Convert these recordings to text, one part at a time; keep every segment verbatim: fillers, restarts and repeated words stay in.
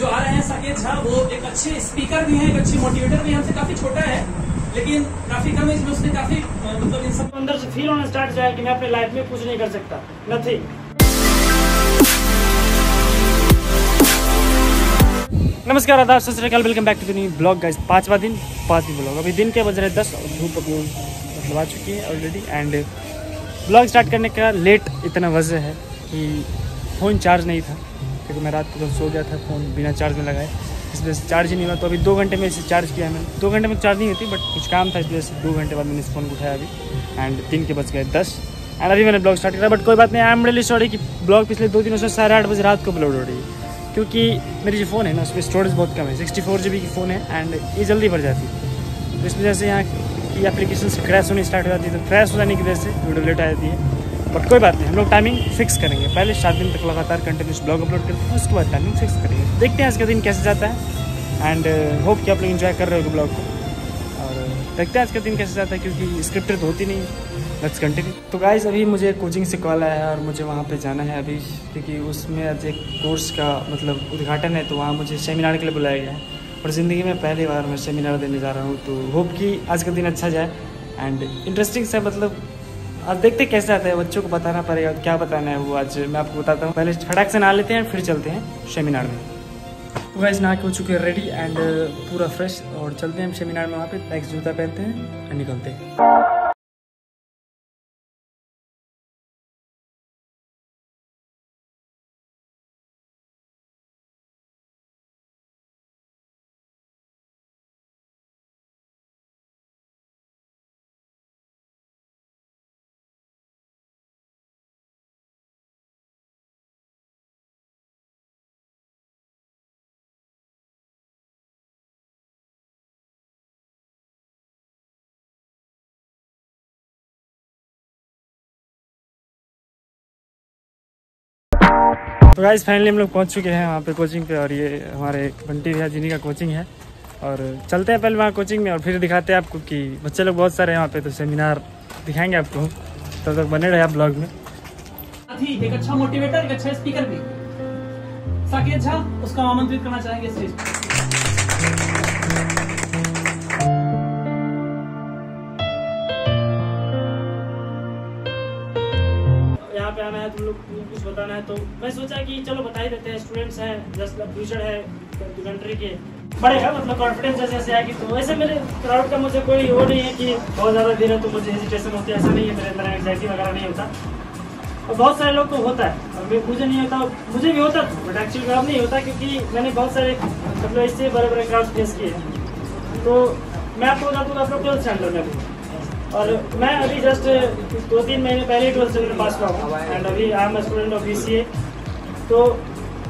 जो आ रहे हैं साकेत झा, वो एक अच्छे स्पीकर भी हैं, एक अच्छे मोटिवेटर भी हैं, हमसे काफी छोटा है लेकिन काफी कम एज में उसने काफी मतलब इन सब अंदर से फील होना स्टार्ट किया कि मैं अपने लाइफ में कुछ नहीं कर सकता, नथिंग। नमस्कार आदाब, Sat Sri Akal, welcome back to the new blog guys. पांचवा दिन पांचवी ब्लॉग। अभी दिन के बज रहे दस और धूप मतलब आ चुकी है ऑलरेडी, एंड ब्लॉग स्टार्ट करने का लेट इतना वजह है कि फ़ोन चार्ज नहीं था क्योंकि मैं रात को सो गया था, फ़ोन बिना चार्ज में लगाए, इस वजह से चार्ज ही नहीं हुआ। तो अभी दो घंटे में इसे चार्ज किया है मैंने। दो घंटे में चार्ज नहीं होती बट कुछ काम था, इस वजह से दो घंटे बाद मैंने इस फ़ोन को उठाया अभी, एंड तीन के बज गए दस एंड अभी मैंने ब्लॉग स्टार्ट करा। बट कोई बात नहीं, आई एम रियली सॉरी कि ब्लॉग पिछले दो दिनों से साढ़े आठ बजे रात को अपलोड हो रही है क्योंकि मेरी जो फ़ोन है ना उसमें स्टोरेज बहुत कम है। सिक्सटी फोर जी बी की फ़ोन है एंड ये जल्दी भर जाती है, तो इस वजह से यहाँ की एप्लीकेशन क्रैश होनी स्टार्ट हो जाती है। तो क्रैश हो जाने की वजह से वीडियो लेट आ जाती है, बट कोई बात नहीं, हम लोग टाइमिंग फिक्स करेंगे। पहले सात दिन तक लगातार कंटिन्यूस ब्लॉग अपलोड करते हैं, उसके बाद टाइमिंग फिक्स करेंगे। देखते हैं आज का दिन कैसे जाता है एंड होप कि आप लोग एंजॉय कर रहे हो ब्लॉग को, और देखते हैं आज का दिन कैसे जाता है क्योंकि स्क्रिप्टेड होती नहीं। Let's continue. तो गाइस अभी मुझे कोचिंग से कॉल आया है और मुझे वहाँ पे जाना है अभी क्योंकि उसमें आज एक कोर्स का मतलब उद्घाटन है, तो वहाँ मुझे सेमिनार के लिए बुलाया गया है और ज़िंदगी में पहली बार मैं सेमिनार देने जा रहा हूँ। तो होप कि आज का दिन अच्छा जाए एंड इंटरेस्टिंग सा, मतलब आज देखते कैसे आता है। बच्चों को बताना पड़ेगा क्या बताना है वो, आज मैं आपको बताता हूँ। पहले खड़ाक से नहा लेते हैं फिर चलते हैं सेमिनार में। तो गाइस नहा के हो चुके हैं रेडी एंड पूरा फ्रेश, और चलते हैं हम सेमिनार में। वहाँ पे बैग जूता पहनते हैं और निकलते हैं। तो गाइस फाइनली हम लोग पहुंच चुके हैं वहाँ पे कोचिंग पे, और ये हमारे बंटी भैया जी का कोचिंग है, और चलते हैं पहले वहाँ कोचिंग में और फिर दिखाते हैं आपको कि बच्चे लोग बहुत सारे हैं वहाँ पे, तो सेमिनार दिखाएंगे आपको। तब तो तक तो बने रहे आप ब्लॉग में। एक अच्छा मोटिवेटर, एक अच्छा स्पीकर भी साकेत झा, उसका आमंत्रित करना चाहेंगे स्टेज पर। आना है तुम लोग को कुछ बताना है, तो मैं सोचा कि चलो बता ही देते हैं। स्टूडेंट्स हैं, जस्ट फ्यूचर है कंट्री के, बढ़ेगा मतलब कॉन्फिडेंस जैसे जैसे आएगी। तो वैसे मेरे क्राउड का मुझे कोई वो नहीं है कि बहुत ज़्यादा देर है तो मुझे हेजिटेशन होती है, ऐसा नहीं है। मेरे अंदर एंग्जाइटी वगैरह नहीं होता, और बहुत सारे लोग को होता है और मुझे नहीं होता। मुझे भी होता था बट एक्चुअली खराब नहीं होता क्योंकि मैंने बहुत सारे मतलब इससे बड़े बड़े क्राउड फेस किए हैं। तो मैं आपको बता दूँगा आप लोग ट्वेल्थ स्टैंडर्ड में भी, और मैं अभी जस्ट दो तीन महीने पहले ही ट्वेल्थ स्टैंडर्ड पास हुआ हूँ एंड अभी I am student of BCA सी ए। तो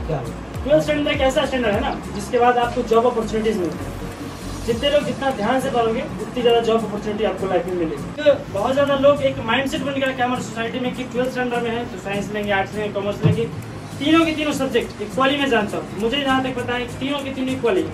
ट्वेल्थ स्टैंडर्ड एक ऐसा स्टैंडर्ड है ना जिसके बाद आपको जॉब अपॉर्चुनिटीज़ मिलती है। जितने लोग जितना ध्यान से पढ़ोगे उतनी ज़्यादा जॉब अपॉर्चुनिटी आपको लाइफ में मिलेगी। तो बहुत ज़्यादा लोग एक माइंडसेट बन गया कि हमारे सोसाइटी में कि ट्वेल्थ स्टैंडर्ड में है तो साइंस लेंगे, आर्ट्स लेंगे, कॉमर्स लेंगे, तीनों के तीनों सब्जेक्ट इक्वली मैं जानता हूँ। मुझे जहाँ तक पता है तीनों के तीनों इक्वली,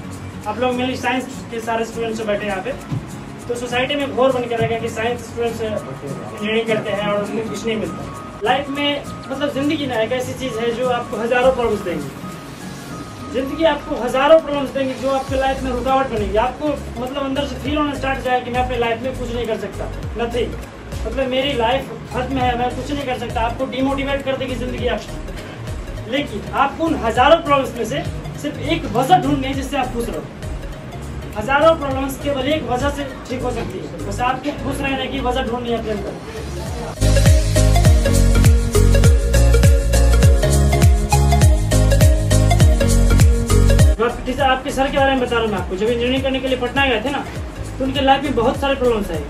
आप लोग मेरी साइंस के सारे स्टूडेंट्स बैठे यहाँ पे, तो सोसाइटी में घोर बन के रहेगा कि साइंस स्टूडेंट्स इंजीनियरिंग करते हैं और उसमें कुछ नहीं मिलता। लाइफ में मतलब ज़िंदगी ना एक ऐसी चीज़ है जो आपको हज़ारों प्रॉब्लम्स देंगी। ज़िंदगी आपको हज़ारों प्रॉब्लम्स देंगी जो आपके लाइफ में रुकावट बनेगी। आपको मतलब अंदर से फील होना स्टार्ट हो जाएगा कि मैं अपने लाइफ में कुछ नहीं कर सकता, नथिंग, मतलब मेरी लाइफ खत्म है, मैं कुछ नहीं कर सकता। आपको डिमोटिवेट कर देगी ज़िंदगी आपको। लेकिन आपको उन हज़ारों प्रॉब्लम्स में से सिर्फ एक वजह ढूंढनी है जिससे आप खुश रहो। हज़ारों प्रॉब्लम्स केवल एक वजह से ठीक हो सकती है, बस आपको खुश रहने की वजह ढूंढनी है अपने अंदर। आपके सर के बारे में बता रहा हूँ मैं आपको, जब इंजीनियरिंग करने के लिए पटना गए थे ना तो उनके लाइफ में बहुत सारे प्रॉब्लम्स आए,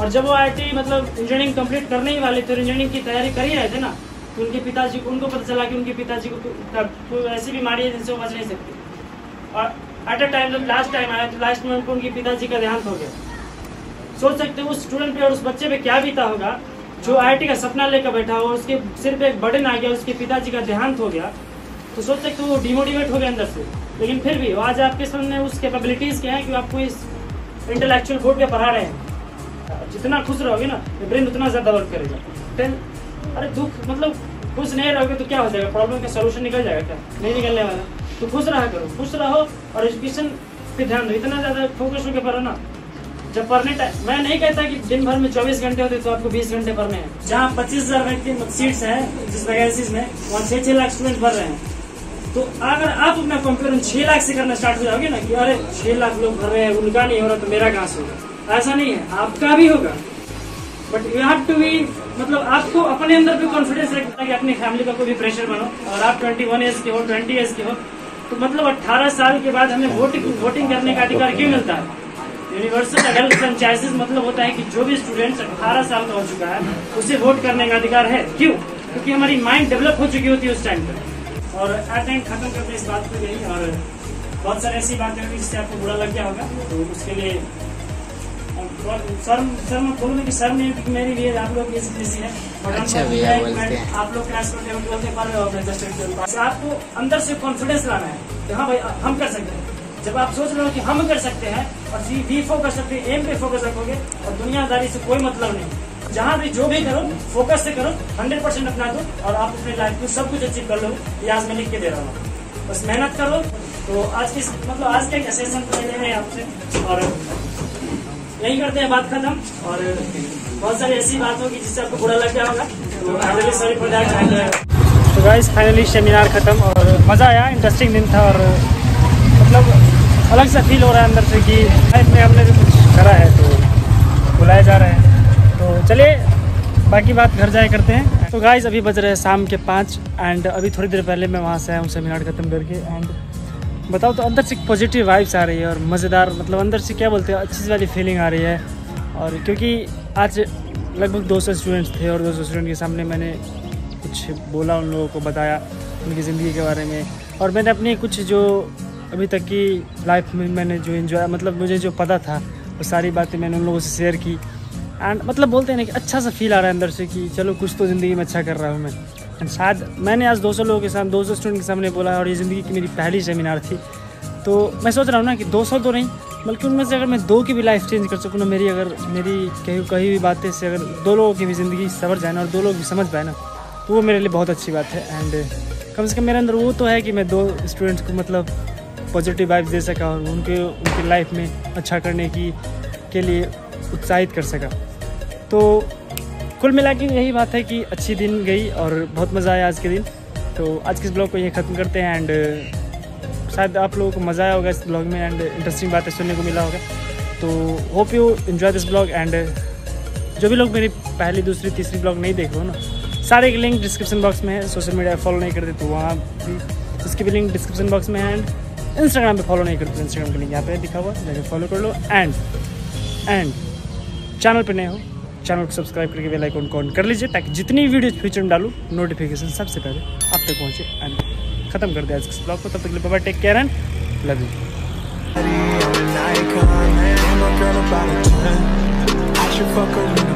और जब वो आई आई टी मतलब इंजीनियरिंग कंप्लीट करने ही वाले थे, इंजीनियरिंग की तैयारी कर ही रहे थे ना, तो उनके पिताजी को उनको पता चला कि उनके पिताजी को ऐसी बीमारी है जिनसे वो बच नहीं सकती, और एट अ टाइम जब लास्ट टाइम आया तो लास्ट में उनको उनके पिताजी का देहांत हो गया। सोच सकते हो उस स्टूडेंट पे और उस बच्चे पे क्या बीता होगा जो आई आई टी का सपना लेकर बैठा हो, उसके सिर पे एक बर्डन आ गया, उसके पिताजी का देहांत हो गया। तो सोच सकते हो वो डिमोटिवेट हो गया अंदर से, लेकिन फिर भी आज आपके सामने उस कैपेबिलिटीज़ के हैं कि आपको इस इंटेलेक्चुअल बोर्ड पर पढ़ा रहे हैं। जितना खुश रहोगे ना ब्रेन उतना ज़्यादा वर्क करेगा। देन अरे दुख मतलब खुश नहीं रहोगे तो क्या हो जाएगा, प्रॉब्लम का सोल्यूशन निकल जाएगा क्या? नहीं निकलने वाला। तो खुश रहा करो, खुश रहो और एजुकेशन पे ध्यान दो, इतना ज़्यादा फोकस होकर पढ़ो ना। जब पढ़ने टाइम, मैं नहीं कहता कि दिन भर में चौबीस घंटे होते तो आपको बीस घंटे पढ़ने हैं। जहाँ पच्चीस हजार वैकेंसी सीट्स हैं जिस वैकेंसीज में, वहाँ छः छः लाख स्टूडेंट भर रहे हैं। तो अगर आप अपना कंपेयर छः लाख से करना स्टार्ट हो जाओगे ना कि अरे छः लाख लोग भर रहे हैं, उनका नहीं हो रहा तो मेरा कहाँ से होगा, ऐसा नहीं है, आपका भी होगा। But you have to be, मतलब आपको अपने अंदर भी कॉन्फिडेंस रखना कि अपनी फैमिली का कोई भी प्रेशर बनो। और आप इक्कीस एज के हो, बीस एज के हो, तो मतलब अठारह साल के बाद हमें वोटिंग वोटिंग करने का अधिकार क्यों मिलता है? यूनिवर्सल अडल्ट फ्रेंचाइजेस मतलब होता है कि जो भी स्टूडेंट्स अठारह साल का हो चुका है उसे वोट करने का अधिकार है। क्यों? क्योंकि हमारी माइंड डेवलप हो चुकी होती है उस टाइम पर। और एट टाइम खत्म करते इस बात पर यही, और बहुत सारी ऐसी बातें होगी जिससे आपको बुरा लग गया होगा, तो उसके लिए शर्म शर्म बोलूँ कि शर्म नहीं मेरे लिए, आप लोग ये जैसी है। अच्छा भैया बोलते हैं, आप लोग क्लास में बोलते पा रहे हो अपने जस्ट, आपको अंदर से कॉन्फिडेंस लाना है कि हाँ भाई हम कर सकते हैं। जब आप सोच रहे हो कि हम कर सकते हैं और वी फो कर सकते हैं, एम पे फोकस रखोगे और दुनियादारी से कोई मतलब नहीं। जहाँ भी जो भी करो फोकस से करो, हंड्रेड परसेंट अपना दो और आप अपने लाइफ में सब कुछ अचीव कर लो। ये आज मैं लिख के दे रहा हूँ, बस मेहनत करो। तो आज के मतलब आज के सेशन हैं आपसे और यही करते हैं बात खत्म। और बहुत सारी ऐसी बात होगी जिससे आपको बुरा लग गया होगा। तो गाइस फाइनली सेमिनार खत्म और मज़ा आया, इंटरेस्टिंग दिन था और मतलब अलग सा फील हो रहा है अंदर से कि लाइफ में हमने जो कुछ करा है तो बुलाया जा रहा है। तो चलिए बाकी बात घर जाए करते हैं। तो गाइस अभी बज रहे हैं शाम के पाँच एंड अभी थोड़ी देर पहले मैं वहाँ से आया हूँ सेमिनार ख़त्म करके। एंड बताओ तो अंदर से पॉजिटिव वाइब्स आ रही है और मज़ेदार, मतलब अंदर से क्या बोलते हैं अच्छी वाली फीलिंग आ रही है। और क्योंकि आज लगभग दो सौ स्टूडेंट्स थे और दो सौ स्टूडेंट के सामने मैंने कुछ बोला, उन लोगों को बताया उनकी ज़िंदगी के बारे में और मैंने अपनी कुछ जो अभी तक की लाइफ में मैंने जो इन्जॉय, मतलब मुझे जो पता था वो सारी बातें मैंने उन लोगों से शेयर की। एंड मतलब बोलते हैं ना कि अच्छा सा फील आ रहा है अंदर से कि चलो कुछ तो ज़िंदगी में अच्छा कर रहा हूँ मैं। शायद मैंने आज दो सौ लोगों के सामने, दो सौ स्टूडेंट के सामने बोला और ये ज़िंदगी की मेरी पहली सेमिनार थी। तो मैं सोच रहा हूँ ना कि दो सौ तो नहीं बल्कि उनमें से अगर मैं दो की भी लाइफ चेंज कर सकूँ ना, मेरी अगर मेरी कहीं कहीं भी बातें से अगर दो लोगों की भी ज़िंदगी सवर जाए ना और दो लोग भी समझ पाए ना, तो वो मेरे लिए बहुत अच्छी बात है। एंड कम से कम मेरे अंदर वो तो है कि मैं दो स्टूडेंट्स को मतलब पॉजिटिव वाइब्स दे सका और उनके उनकी लाइफ में अच्छा करने की के लिए उत्साहित कर सका। तो कुल मिला के यही बात है कि अच्छी दिन गई और बहुत मज़ा आया आज के दिन। तो आज के इस ब्लॉग को यहीं ख़त्म करते हैं एंड शायद आप लोगों को मज़ा आया होगा इस ब्लॉग में एंड इंटरेस्टिंग बातें सुनने को मिला होगा। तो hope you enjoy this blog and जो भी लोग मेरी पहली दूसरी तीसरी ब्लॉग नहीं देख रहे हो ना, सारे के लिंक डिस्क्रिप्शन बॉक्स में है। सोशल मीडिया फॉलो नहीं करते तो वहाँ भी उसके भी लिंक डिस्क्रिप्शन बॉक्स में है एंड इंस्टाग्राम पर फॉलो नहीं करते तो इंस्टाग्राम का लिंक यहाँ पर दिखा हुआ, जाके फॉलो कर लो। एंड एंड चैनल पर नए हो, चैनल को सब्सक्राइब करके बेल आइकन को ऑन कर लीजिए ताकि जितनी वीडियोज फ्यूचर में डालूँ नोटिफिकेशन सबसे पहले आप तक पहुँचे। एंड खत्म कर दिया आज इस ब्लॉग को, तब तक के लिए bye bye, take care and love you.